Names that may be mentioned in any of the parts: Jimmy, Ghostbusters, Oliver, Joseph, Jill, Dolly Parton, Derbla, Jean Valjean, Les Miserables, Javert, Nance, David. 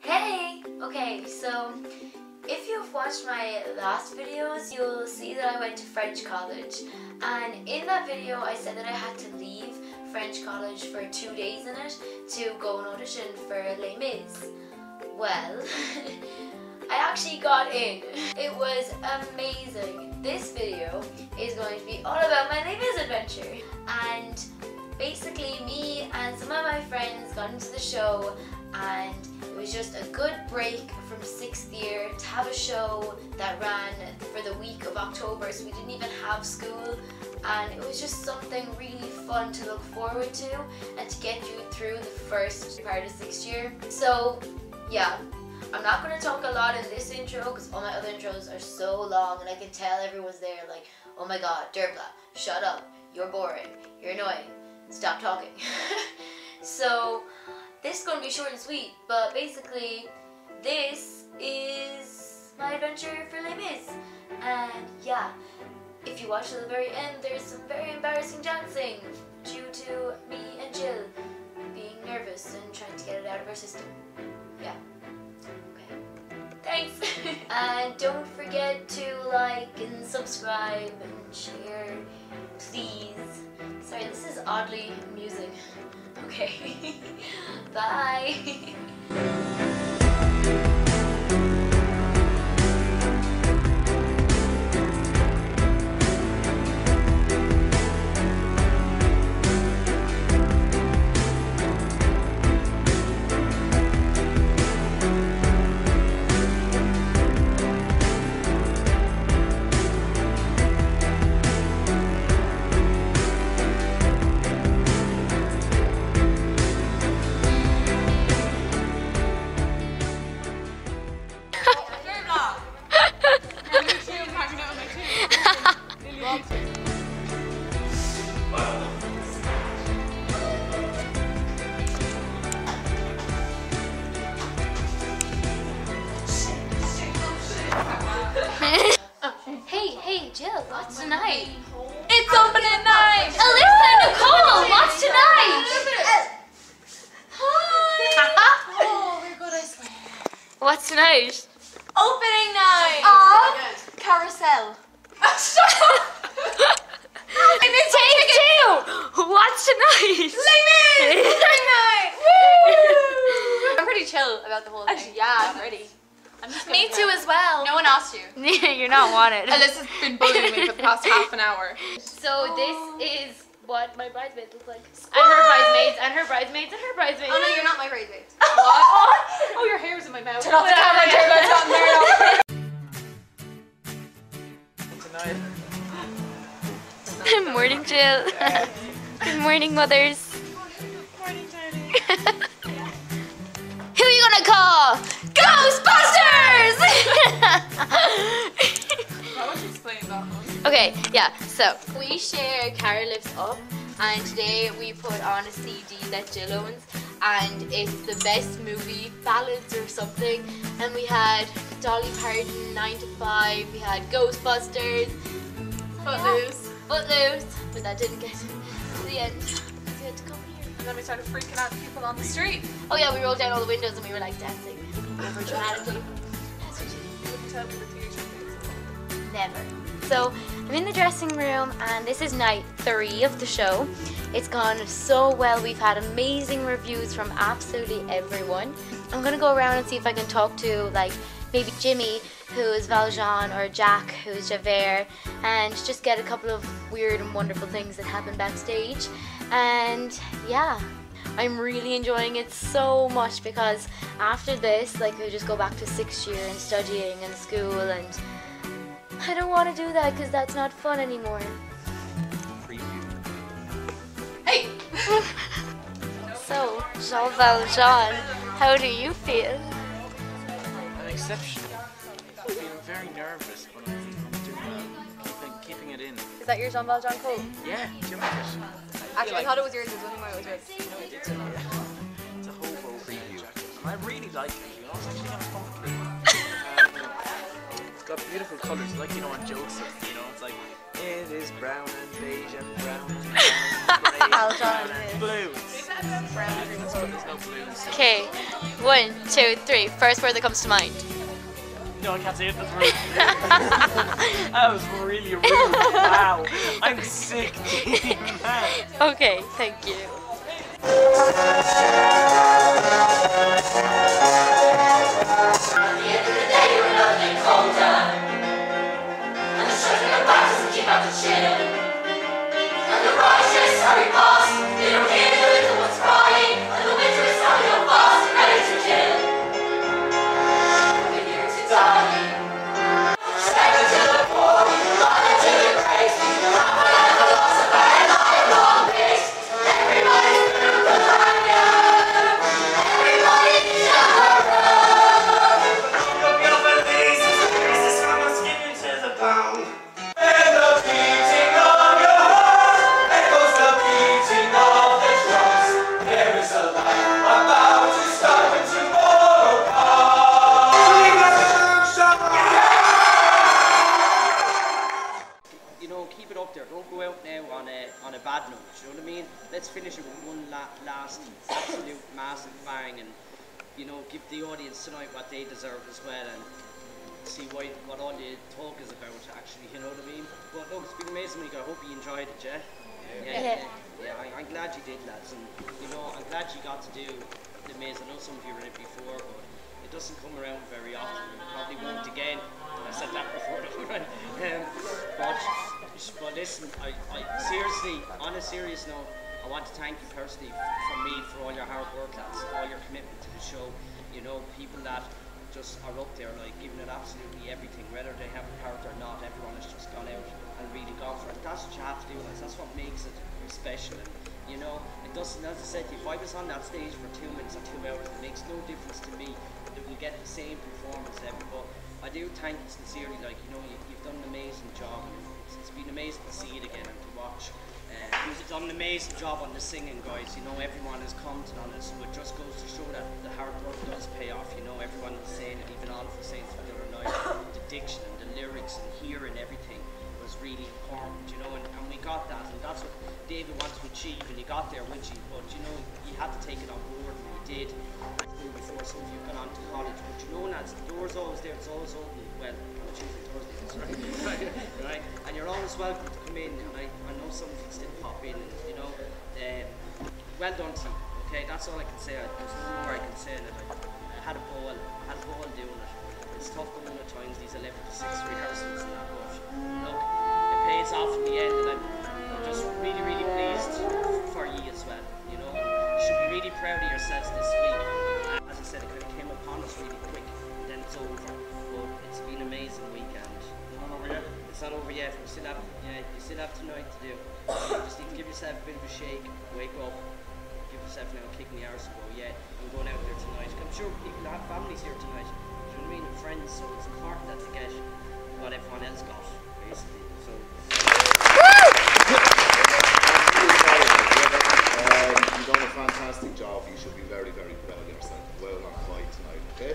Hey! Okay, so if you've watched my last videos, you'll see that I went to French college. And in that video, I said that I had to leave French college for 2 days in it to go and audition for Les Mis. Well, I actually got in. It was amazing. This video is going to be all about my Les Mis adventure. And basically, me and some of my friends got into the show, and it was just a good break from 6th year to have a show that ran for the week of October, so we didn't even have school, and it was just something really fun to look forward to and to get you through the first part of 6th year. So yeah, I'm not going to talk a lot in this intro because all my other intros are so long, and I can tell everyone's there like, oh my god, Derbla, shut up, you're boring, you're annoying, stop talking. So this is going to be short and sweet, but basically, this is my adventure for Les Mis. And yeah, if you watch to the very end, there's some very embarrassing dancing due to me and Jill being nervous and trying to get it out of our system. Yeah. Okay. Thanks! And don't forget to like and subscribe and share, please. Sorry, this is oddly amusing. Okay. Bye. What's tonight? Opening night! Of Carousel. Shut up! Take two! What's tonight? Les Mis! Opening night! Woo! I'm pretty chill about the whole thing. Actually, yeah, I'm ready. Me too as well. No one asked you. You're not wanted. Alyssa's been bullying me for the past half an hour. So this is what my bridesmaids look like. Squad! And her bridesmaids, and her bridesmaids, and her bridesmaids. Oh no, you're not my bridesmaids. What? Oh, your hair's in my mouth. Turn off the camera, turn off the camera. Good morning, Jill. Good morning, mothers. Good morning, darling. Who are you gonna call? Ghostbusters! How would you explain that one? Okay, yeah, so we share Cara Lips Up, and today we put on a CD that Jill owns, and it's the best movie ballads or something, and we had Dolly Parton, 9 to 5, we had Ghostbusters, Footloose, but that didn't get to the end. We had to come here. And then we started freaking out people on the street. Oh yeah, we rolled down all the windows and we were like dancing, never dramatically. That's what you wouldn't tell me the future things. Never. So I'm in the dressing room, and this is night 3 of the show. It's gone so well. We've had amazing reviews from absolutely everyone. I'm gonna go around and see if I can talk to like maybe Jimmy, who is Valjean, or Jack, who is Javert, and just get a couple of weird and wonderful things that happen backstage. And yeah, I'm really enjoying it so much because after this, like, we just go back to 6th year and studying and school, and I don't want to do that because that's not fun anymore. Hey! So, Jean Valjean, how do you feel? An exception. I feel very nervous, but I'm doing well. Keeping it in. Is that your Jean Valjean coat? Yeah, do you remember it? Actually, I thought it was yours. It was one of my yours. No, I did too. It's a hobo preview. And I really like it. I was actually kind of comfortable. Got beautiful colours, like, you know, on Joseph, you know, it's like, it is brown and beige and brown and blue. Okay, 1, 2, 3. First word that comes to mind. No, I can't say it. That's rude. That was really rude. Wow, I'm sick. Okay, thank you. At the end of the day, you were nothing colder, and the children of boxes keep out the children, and the righteous are repulsed. They don't hear the little ones crying, and the winter is on your boss, ready to kill. We're here to die. Singing, guys, you know, everyone has commented on it, so it just goes to show that the hard work does pay off. You know, everyone was saying it, even Oliver was saying it the other night, the diction and the lyrics and hearing everything was really important, you know, and we got that, and that's what David wanted to achieve, and he got there, which he, but you know, you had to take it on board, and he did. Before some of you got on to college, but you know, Nance, the door's always there, it's always open. Well, on a Tuesday, Thursday, that's right, right? And you're always welcome to come in, and I know some of you can still pop in, and you know, well done to you, okay, that's all I can say, there's no more I can say in it. I had a ball, doing it. It's tough going at times, these 11 to 6 rehearsals and that, but look, it pays off in the end, and I'm just really, really pleased for you as well, you know, you should be really proud of yourselves this week. As I said, it kind of came upon us really quick, and then it's over, but it's been an amazing weekend. It's not over yet? It's not over yet, you still have tonight to do. You just need to give yourself a bit of a shake, wake up, give yourself now a kick in the arse and go, yeah, I'm going out there tonight. I'm sure people have families here tonight, do you know what I mean, and friends, so it's important that they get what everyone else got, basically. So. You've done a fantastic job, you should be very, very proud of yourself. Well on flight tonight, okay?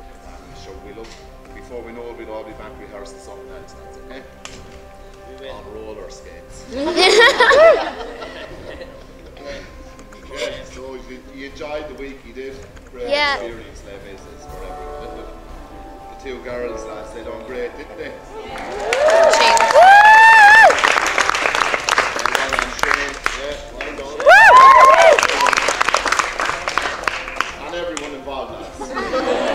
I'm sure we'll look, before we know it, we'll all be back rehearsing something else, that's okay? On roller skates. Okay, so you enjoyed the week, you did. Great experience, Les Mis, for everyone. The two girls last night on great, didn't they? Yeah. And everyone involved last.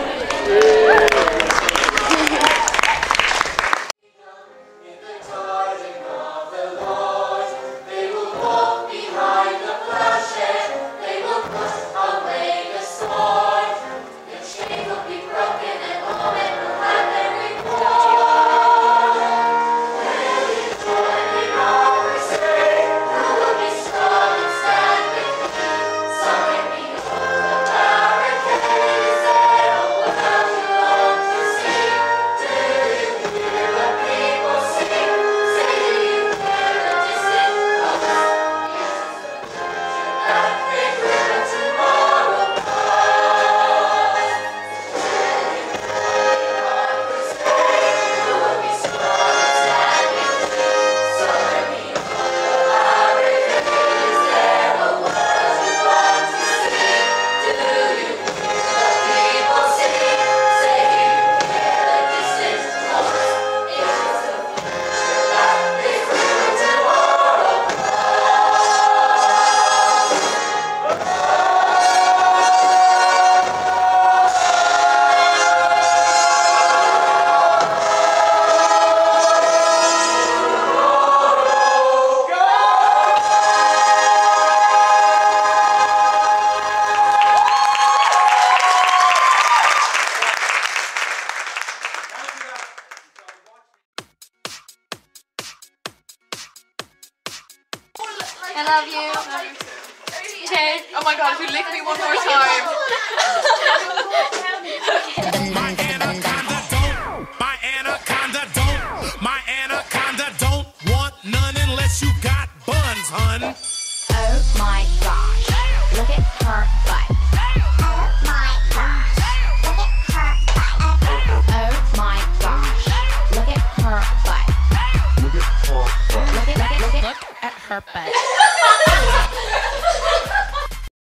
her butt.